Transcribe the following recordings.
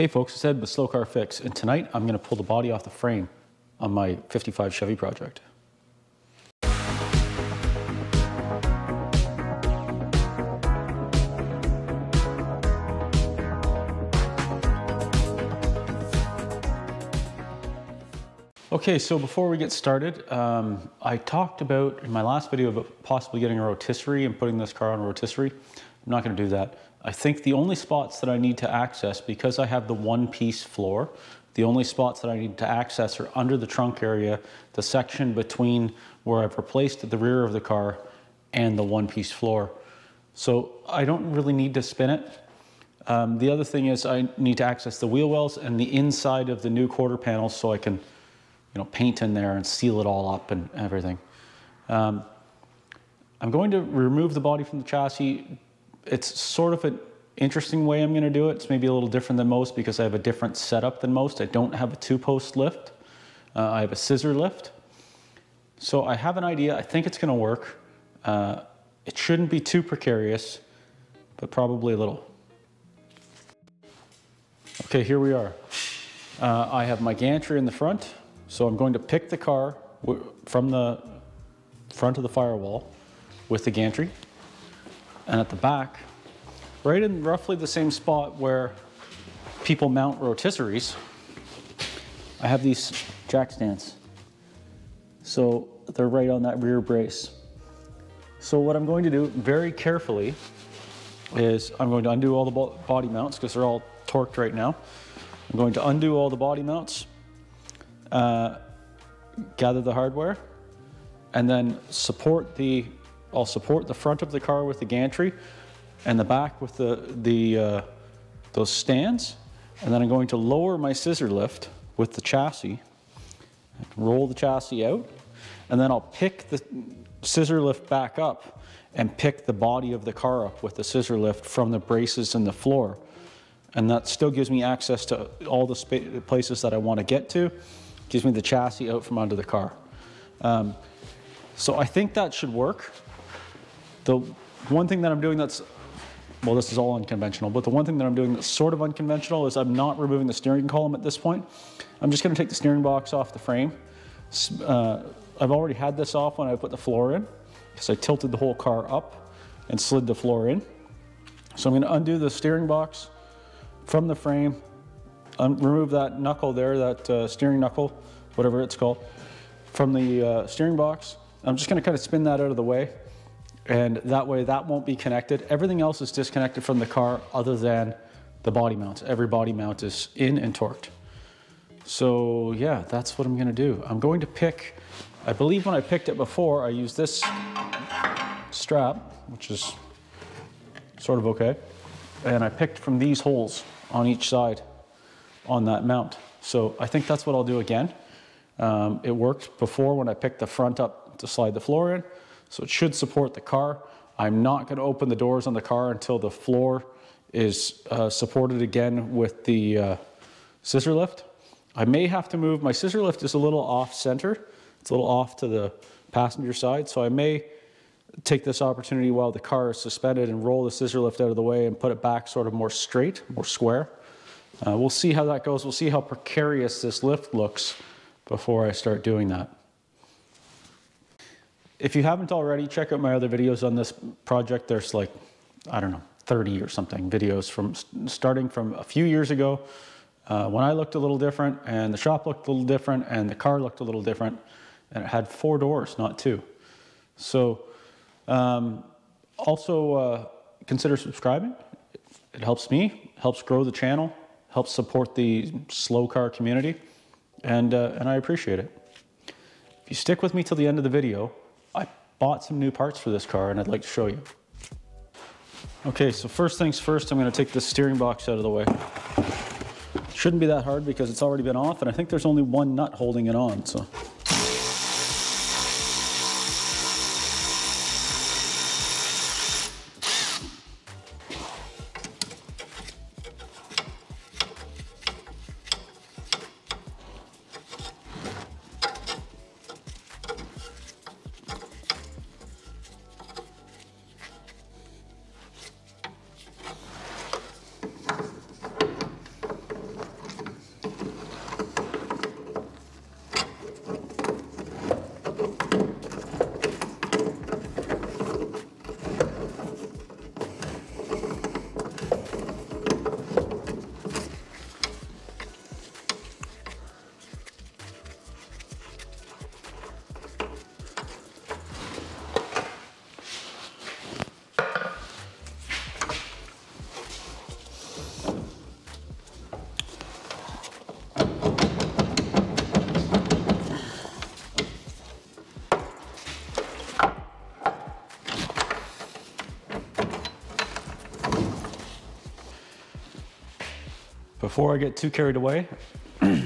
Hey folks, it's Ed with Slow Car Fix, and tonight I'm going to pull the body off the frame on my 55 Chevy project. Okay, so before we get started, I talked about in my last video about possibly getting a rotisserie and putting this car on a rotisserie. I'm not going to do that. I think the only spots that I need to access, because I have the one-piece floor, the only spots that I need to access are under the trunk area, the section between where I've replaced the rear of the car and the one-piece floor. So I don't really need to spin it. The other thing is I need to access the wheel wells and the inside of the new quarter panels so I can, you know, paint in there and seal it all up and everything. I'm going to remove the body from the chassis. It's sort of an interesting way I'm going to do it. It's maybe a little different than most because I have a different setup than most. I don't have a two-post lift. I have a scissor lift. So I have an idea. I think it's going to work. It shouldn't be too precarious, but probably a little. Okay, here we are. I have my gantry in the front. So I'm going to pick the car from the front of the firewall with the gantry. And at the back, right in roughly the same spot where people mount rotisseries, I have these jack stands. So they're right on that rear brace. So what I'm going to do very carefully is I'm going to undo all the body mounts because they're all torqued right now. I'm going to undo all the body mounts, gather the hardware, and then I'll support the front of the car with the gantry and the back with those stands. And then I'm going to lower my scissor lift with the chassis, roll the chassis out, and then I'll pick the scissor lift back up and pick the body of the car up with the scissor lift from the braces and the floor. And that still gives me access to all the places that I want to get to. Gives me the chassis out from under the car. So I think that should work. The one thing that I'm doing that's, well, this is all unconventional, but the one thing that I'm doing that's sort of unconventional is I'm not removing the steering column at this point. I'm just going to take the steering box off the frame. I've already had this off when I put the floor in because I tilted the whole car up and slid the floor in. So I'm going to undo the steering box from the frame, remove that knuckle there, that steering knuckle, whatever it's called, from the steering box. I'm just going to kind of spin that out of the way. And that way that won't be connected. Everything else is disconnected from the car other than the body mounts. Every body mount is in and torqued. So yeah, that's what I'm going to do. I'm going to pick, I believe when I picked it before, I used this strap, which is sort of okay. And I picked from these holes on each side on that mount. So I think that's what I'll do again. It worked before when I picked the front up to slide the floor in. So it should support the car. I'm not going to open the doors on the car until the floor is supported again with the scissor lift. I may have to move, my scissor lift is a little off center. It's a little off to the passenger side. So I may take this opportunity while the car is suspended and roll the scissor lift out of the way and put it back sort of more straight, more square. We'll see how that goes. We'll see how precarious this lift looks before I start doing that. If you haven't already, check out my other videos on this project. There's like, I don't know, 30 or something videos from starting from a few years ago when I looked a little different and the shop looked a little different and the car looked a little different and it had 4 doors, not 2. So also consider subscribing. It helps me, helps grow the channel, helps support the Slow Car community, and I appreciate it. If you stick with me till the end of the video, I bought some new parts for this car and I'd like to show you. Okay, so first things first, I'm going to take this steering box out of the way. It shouldn't be that hard because it's already been off and I think there's only one nut holding it on, so. Before I get too carried away, I'm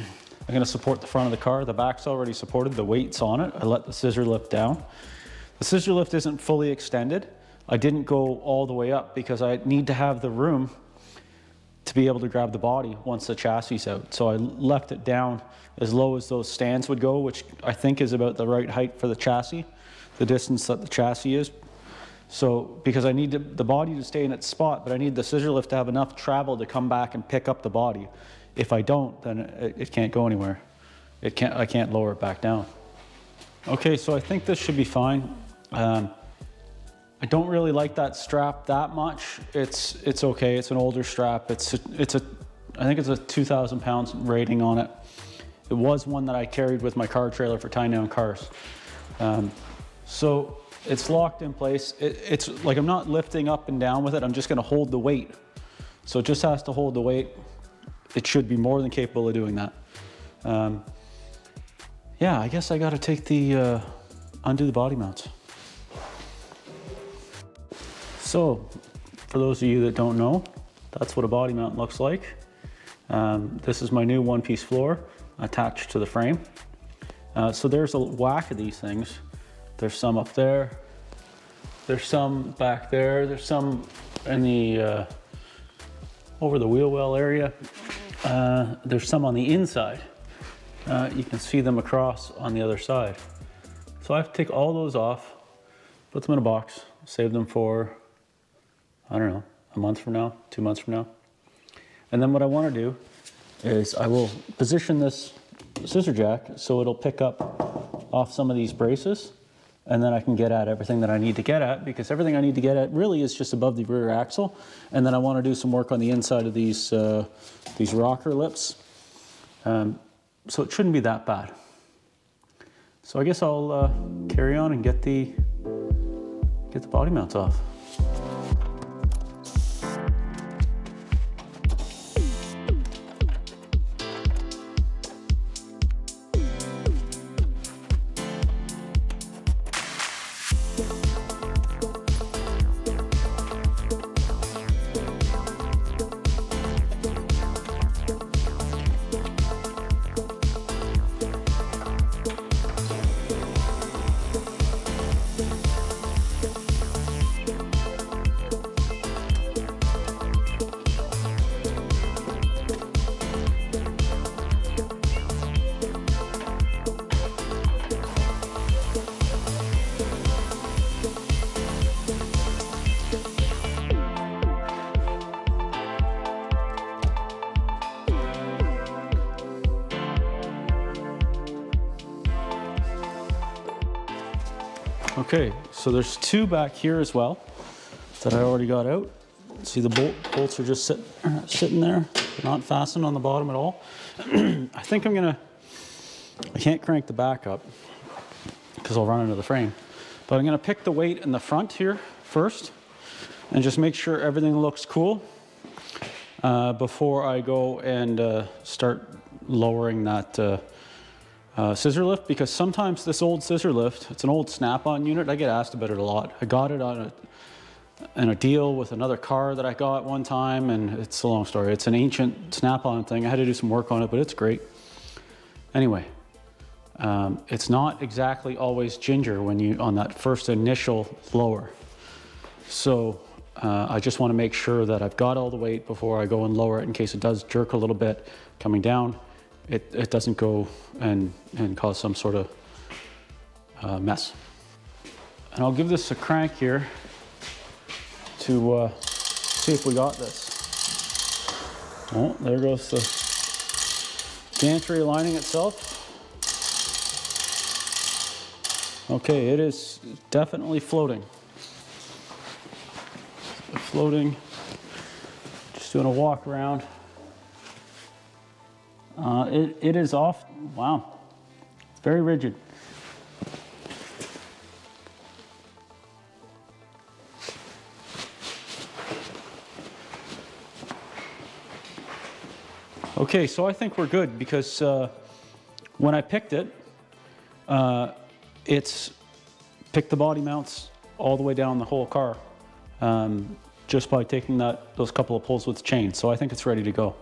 gonna support the front of the car. The back's already supported, the weight's on it. I let the scissor lift down. The scissor lift isn't fully extended. I didn't go all the way up because I need to have the room to be able to grab the body once the chassis is out. So I left it down as low as those stands would go, which I think is about the right height for the chassis, the distance that the chassis is. So, because I need the body to stay in its spot, but I need the scissor lift to have enough travel to come back and pick up the body. If I don't, then it can't go anywhere. I can't lower it back down. Okay, so I think this should be fine. I don't really like that strap that much. It's okay, it's an older strap. I think it's a 2,000 pounds rating on it. It was one that I carried with my car trailer for tying down cars. So it's locked in place. It's like I'm not lifting up and down with it. I'm just gonna hold the weight. So it just has to hold the weight. It should be more than capable of doing that. Yeah, I guess I gotta take the, undo the body mounts. So for those of you that don't know, that's what a body mount looks like. This is my new one-piece floor attached to the frame. So there's a whack of these things. There's some up there, there's some back there, there's some in the, over the wheel well area. There's some on the inside. You can see them across on the other side. So I have to take all those off, put them in a box, save them for, I don't know, a month from now, 2 months from now. And then what I want to do is I will position this scissor jack so it'll pick up off some of these braces. And then I can get at everything that I need to get at, because everything I need to get at really is just above the rear axle. And then I want to do some work on the inside of these rocker lips. So it shouldn't be that bad. So I guess I'll carry on and get the body mounts off. Okay, so there's two back here as well that I already got out. See the bolts are just sitting there, not fastened on the bottom at all. I think I can't crank the back up because I'll run into the frame. But I'm gonna pick the weight in the front here first and just make sure everything looks cool before I go and start lowering that scissor lift, because sometimes this old scissor lift, it's an old Snap-on unit. I get asked about it a lot. I got it in a deal with another car that I got one time, and it's a long story. It's an ancient Snap-on thing. I had to do some work on it, but it's great. Anyway, it's not exactly always ginger when you, on that first initial lower. So I just want to make sure that I've got all the weight before I go and lower it, in case it does jerk a little bit coming down. It doesn't go and cause some sort of mess. And I'll give this a crank here to see if we got this. Oh, there goes the gantry aligning itself. Okay, it is definitely floating. Floating, just doing a walk around. It is off, wow, it's very rigid. Okay, so I think we're good, because when I picked it, it's picked the body mounts all the way down the whole car, just by taking those couple of pulls with the chain. So I think it's ready to go.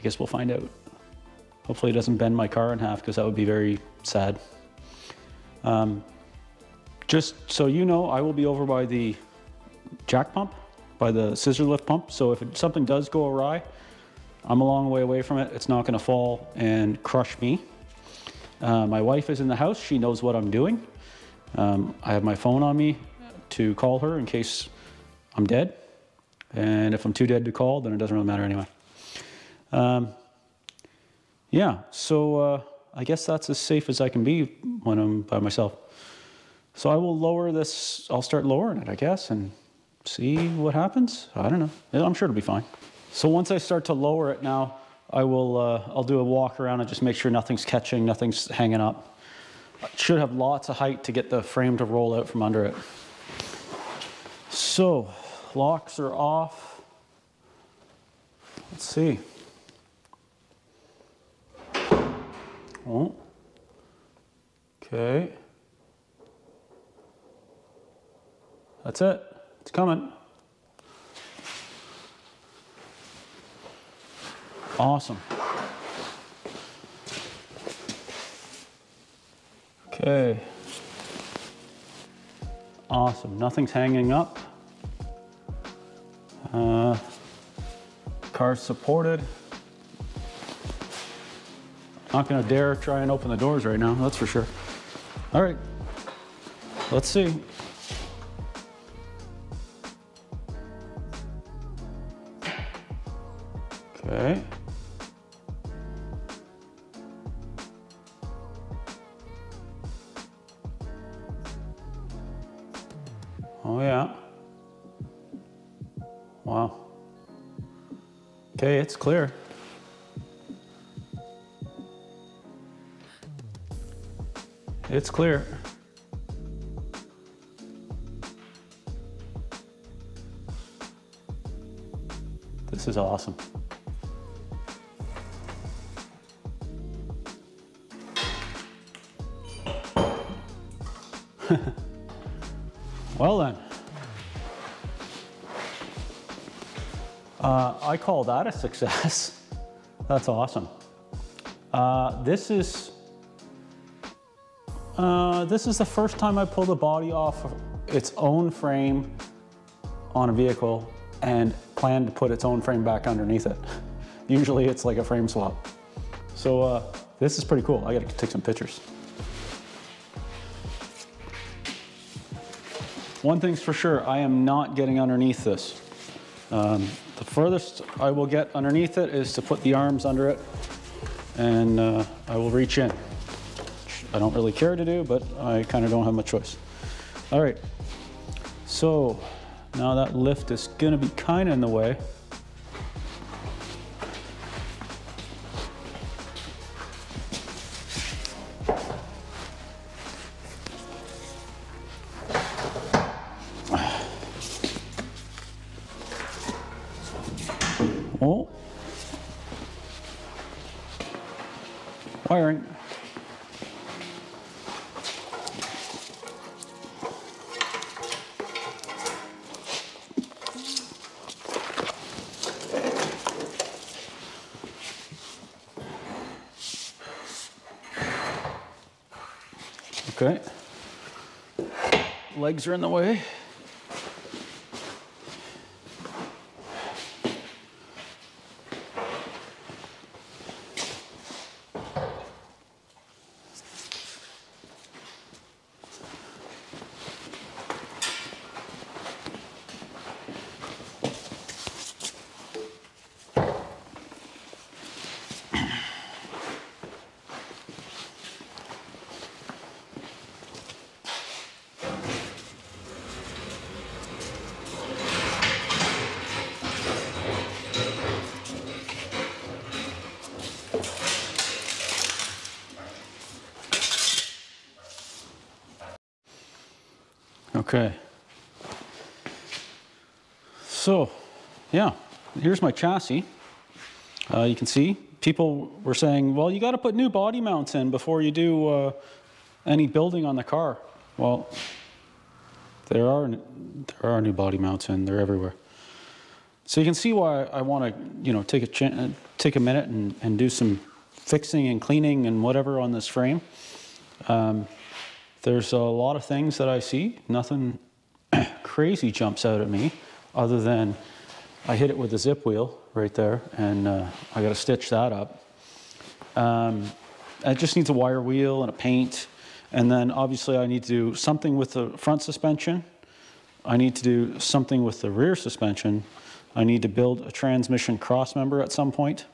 I guess we'll find out. Hopefully it doesn't bend my car in half, because that would be very sad. Just so you know, I will be over by the jack pump, by the scissor lift pump. So if something does go awry, I'm a long way away from it. It's not going to fall and crush me. My wife is in the house. She knows what I'm doing. I have my phone on me to call her in case I'm dead. And if I'm too dead to call, then it doesn't really matter anyway. Yeah, so I guess that's as safe as I can be when I'm by myself. So I will lower this. I'll start lowering it, I guess, and see what happens. I don't know. I'm sure it'll be fine. So once I start to lower it now, I will, I'll do a walk around and just make sure nothing's catching, nothing's hanging up. It should have lots of height to get the frame to roll out from under it. So, locks are off. Let's see. Oh. Okay. That's it. It's coming. Awesome. Okay. Awesome. Nothing's hanging up. Car's supported. Not gonna dare try and open the doors right now, that's for sure. All right. Let's see. Okay. Oh yeah. Wow. Okay, it's clear. It's clear. This is awesome. Well then, I call that a success. That's awesome. This is the first time I pulled a body off of its own frame on a vehicle and planned to put its own frame back underneath it. Usually it's like a frame swap. So this is pretty cool. I gotta take some pictures. One thing's for sure, I am not getting underneath this. The furthest I will get underneath it is to put the arms under it, and I will reach in. I don't really care to do, but I kind of don't have much choice. All right, so now that lift is gonna be kind of in the way. Wiring. Okay. Legs are in the way. Okay, so yeah, here's my chassis. You can see people were saying, well, you got to put new body mounts in before you do any building on the car. Well, there are new body mounts in. They're everywhere. So you can see why I want to, you know, take a take a minute and do some fixing and cleaning and whatever on this frame. There's a lot of things that I see. Nothing crazy jumps out at me other than I hit it with the zip wheel right there, and I gotta stitch that up. It just needs a wire wheel and a paint, and then obviously I need to do something with the front suspension. I need to do something with the rear suspension. I need to build a transmission crossmember at some point.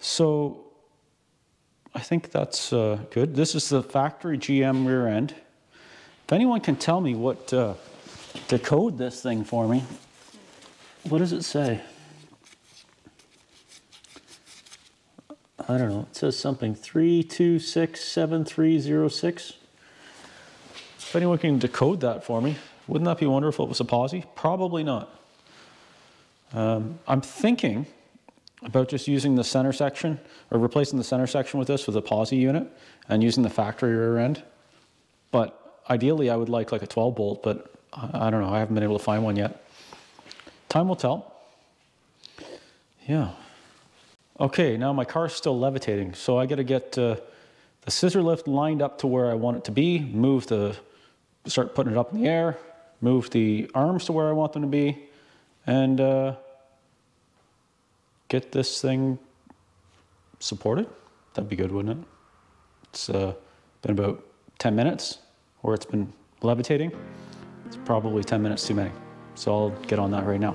So I think that's good. This is the factory GM rear end. If anyone can tell me what to code this thing for me, what does it say? I don't know. It says something 3267306. If anyone can decode that for me, wouldn't that be wonderful if it was a posi? Probably not. I'm thinking about just using the center section, or replacing the center section with this, with a posi unit, and using the factory rear end. But ideally I would like a 12 bolt, but I don't know, I haven't been able to find one yet. Time will tell. Yeah. Okay, now my car's still levitating, so I gotta get the scissor lift lined up to where I want it to be, start putting it up in the air, move the arms to where I want them to be, and get this thing supported. That'd be good, wouldn't it? It's been about 10 minutes where it's been levitating. It's probably 10 minutes too many. So I'll get on that right now.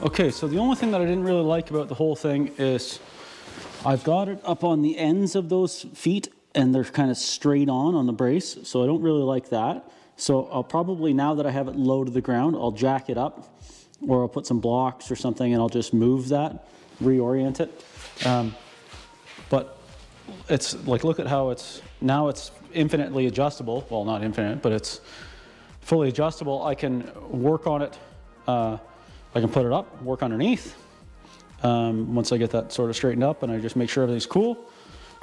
Okay, so the only thing that I didn't really like about the whole thing is I've got it up on the ends of those feet and they're kind of straight on the brace, so I don't really like that. So I'll probably, now that I have it low to the ground, I'll jack it up, or I'll put some blocks or something and I'll just move that, reorient it. But it's like, look at how it's, now it's infinitely adjustable. Well, not infinite, but it's fully adjustable. I can work on it. I can put it up, work underneath. Once I get that sort of straightened up and I just make sure everything's cool.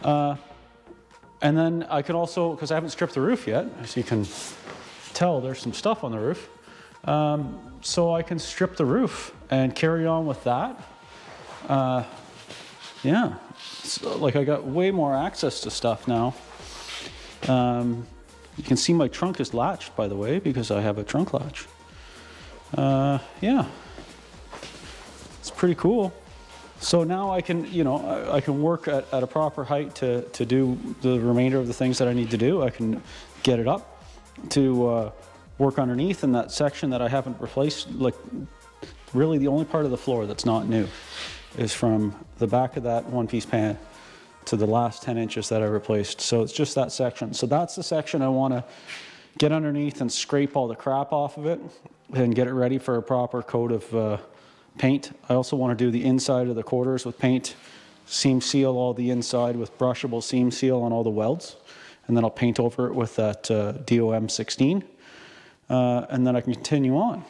And then I can also, because I haven't stripped the roof yet, as you can tell, there's some stuff on the roof. So I can strip the roof and carry on with that. Yeah, so, like, I got way more access to stuff now. You can see my trunk is latched, by the way, because I have a trunk latch. Yeah. It's pretty cool. So now I can, you know, I can work at a proper height to do the remainder of the things that I need to do. I can get it up to work underneath in that section that I haven't replaced. Like, really the only part of the floor that's not new is from the back of that one-piece pan to the last 10 inches that I replaced. So it's just that section. So that's the section I want to get underneath and scrape all the crap off of it and get it ready for a proper coat of paint. I also want to do the inside of the quarters with paint, seam seal all the inside with brushable seam seal on all the welds, and then I'll paint over it with that DOM-16, and then I can continue on.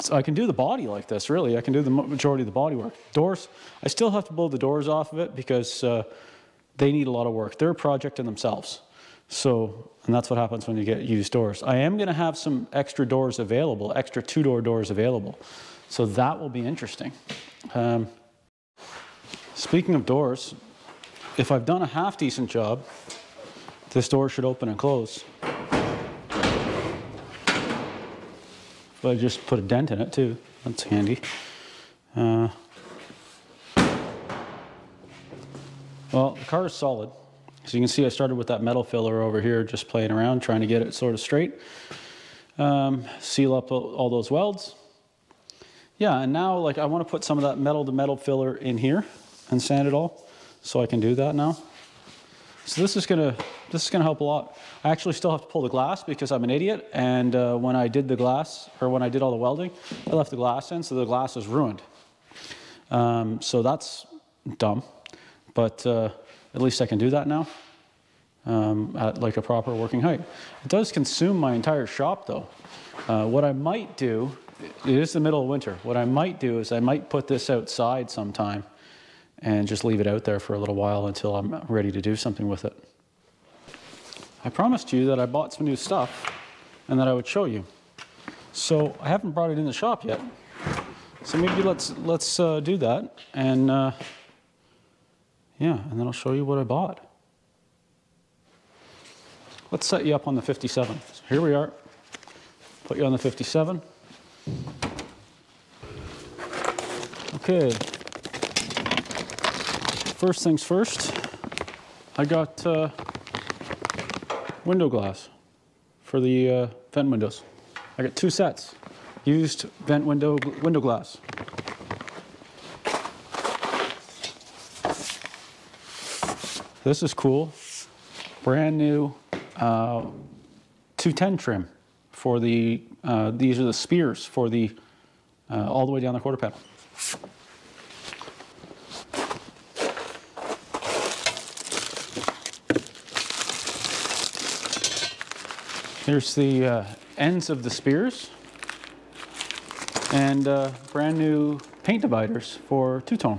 So I can do the body like this, really. I can do the majority of the body work. Doors, I still have to blow the doors off of it because they need a lot of work. They're a project in themselves. So, and that's what happens when you get used doors. I am gonna have some extra doors available, extra two-door doors available. So that will be interesting. Speaking of doors, if I've done a half-decent job, this door should open and close. But I just put a dent in it too. That's handy. Well, the car is solid. So you can see I started with that metal filler over here, just playing around, trying to get it sort of straight. Seal up all those welds. Yeah, and now like I want to put some of that metal to metal filler in here and sand it all. So I can do that now. So this is gonna help a lot. I actually still have to pull the glass because I'm an idiot. And when I did the glass, or when I did all the welding, I left the glass in, so the glass is ruined. So that's dumb, but at least I can do that now at like a proper working height. It does consume my entire shop though. What I might do, it is the middle of winter. What I might do is I might put this outside sometime and just leave it out there for a little while until I'm ready to do something with it. I promised you that I bought some new stuff and that I would show you. So I haven't brought it in the shop yet. So maybe let's do that, and yeah, and then I'll show you what I bought. Let's set you up on the 57. So here we are, put you on the 57. Okay. First things first, I got window glass for the vent windows. I got two sets, used vent window glass. This is cool, brand new 210 trim for the, these are the spears for the, all the way down the quarter panel. Here's the ends of the spears and brand new paint dividers for two-tone.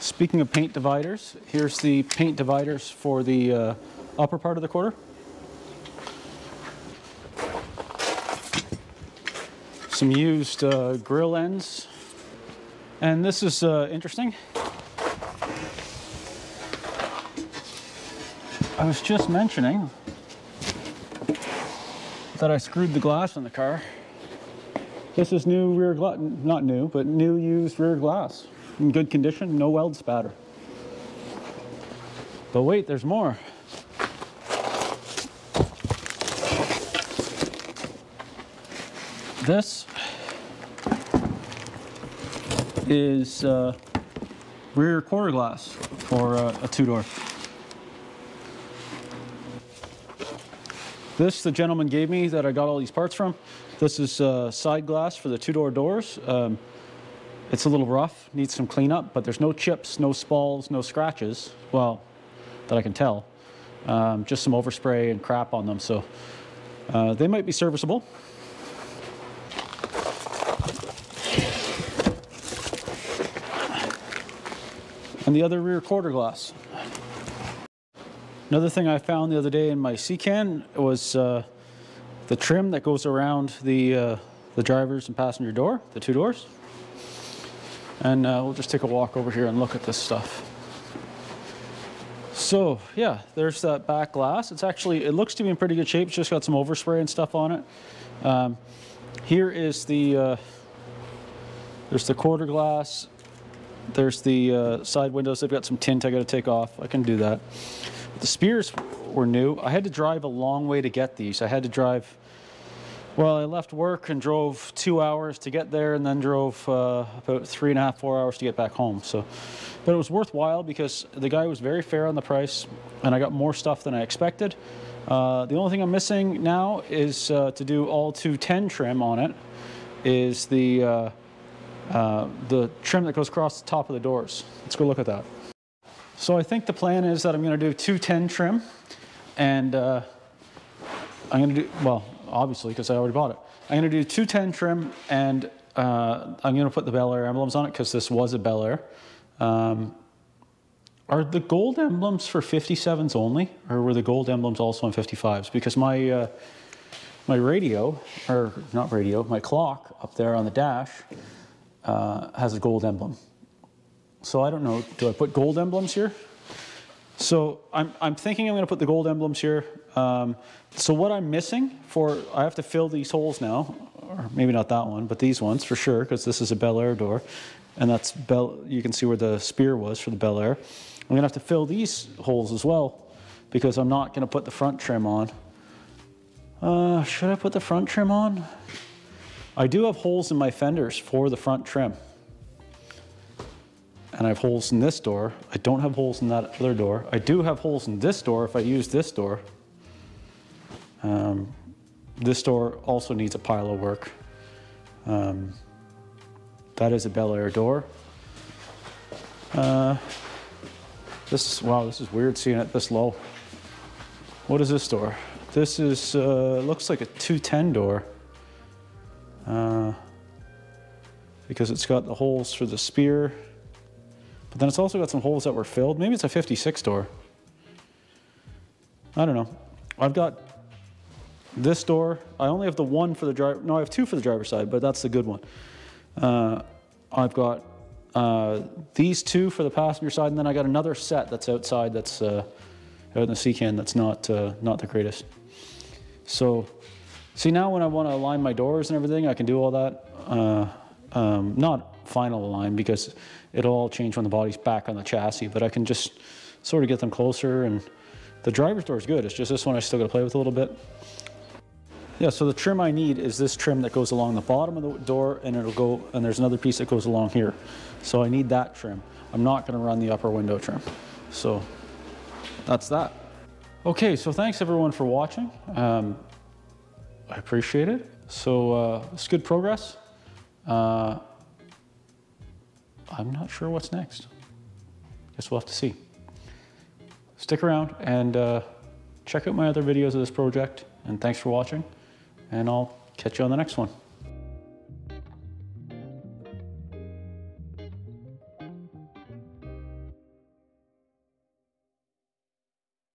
Speaking of paint dividers, here's the paint dividers for the upper part of the quarter. Some used grill ends. And this is interesting. I was just mentioning that I screwed the glass on the car. This is new rear glass, not new, but new used rear glass. In good condition, no weld spatter. But wait, there's more. This is rear quarter glass for a two-door. This the gentleman gave me that I got all these parts from. This is side glass for the two-door doors. It's a little rough, needs some cleanup, but there's no chips, no spalls, no scratches, well, that I can tell. Just some overspray and crap on them, so they might be serviceable. And the other rear quarter glass. Another thing I found the other day in my C-can was the trim that goes around the driver's and passenger door, the two doors. And we'll just take a walk over here and look at this stuff. So yeah, there's that back glass. It's actually, it looks to be in pretty good shape. It's just got some overspray and stuff on it. Here is the, there's the quarter glass. There's the side windows. They've got some tint I got to take off. I can do that. The spears were new. I had to drive a long way to get these. I had to drive, well, I left work and drove 2 hours to get there, and then drove about 3.5, 4 hours to get back home. So, but it was worthwhile because the guy was very fair on the price, and I got more stuff than I expected. The only thing I'm missing now is to do all 210 trim on it. Is the trim that goes across the top of the doors. Let's go look at that. So I think the plan is that I'm gonna do 210 trim, and I'm gonna do, well, obviously, because I already bought it. I'm gonna do 210 trim, and I'm gonna put the Belair emblems on it because this was a Belair. Are the gold emblems for 57s only, or were the gold emblems also on 55s? Because my, my radio, or not radio, my clock up there on the dash, has a gold emblem. So I don't know, do I put gold emblems here? So I'm thinking I'm going to put the gold emblems here. So what I'm missing for, I have to fill these holes now, or maybe not that one, but these ones for sure, because this is a Belair door, and that's you can see where the spear was for the Belair. I'm going to have to fill these holes as well, because I'm not going to put the front trim on. Should I put the front trim on? I do have holes in my fenders for the front trim. And I have holes in this door. I don't have holes in that other door. I do have holes in this door if I use this door. This door also needs a pile of work. That is a Belair door. Wow, this is weird seeing it this low. What is this door? This is, looks like a 210 door. Because it's got the holes for the spear. But then it's also got some holes that were filled. Maybe it's a 56 door. I don't know. I've got this door. I only have the one for the driver. No, I have two for the driver's side, but that's the good one. I've got these two for the passenger side, and then I got another set that's outside that's out in the sea can that's not the greatest. So, see now when I want to align my doors and everything, I can do all that. Not final align because it'll all change when the body's back on the chassis, but I can just sort of get them closer, and the driver's door is good. It's just this one I still got to play with a little bit. Yeah, so the trim I need is this trim that goes along the bottom of the door, and it'll go, and there's another piece that goes along here. So I need that trim. I'm not going to run the upper window trim. So that's that. Okay, so thanks everyone for watching. I appreciate it. So it's good progress. I'm not sure what's next. Guess we'll have to see. Stick around and check out my other videos of this project. And thanks for watching. And I'll catch you on the next one.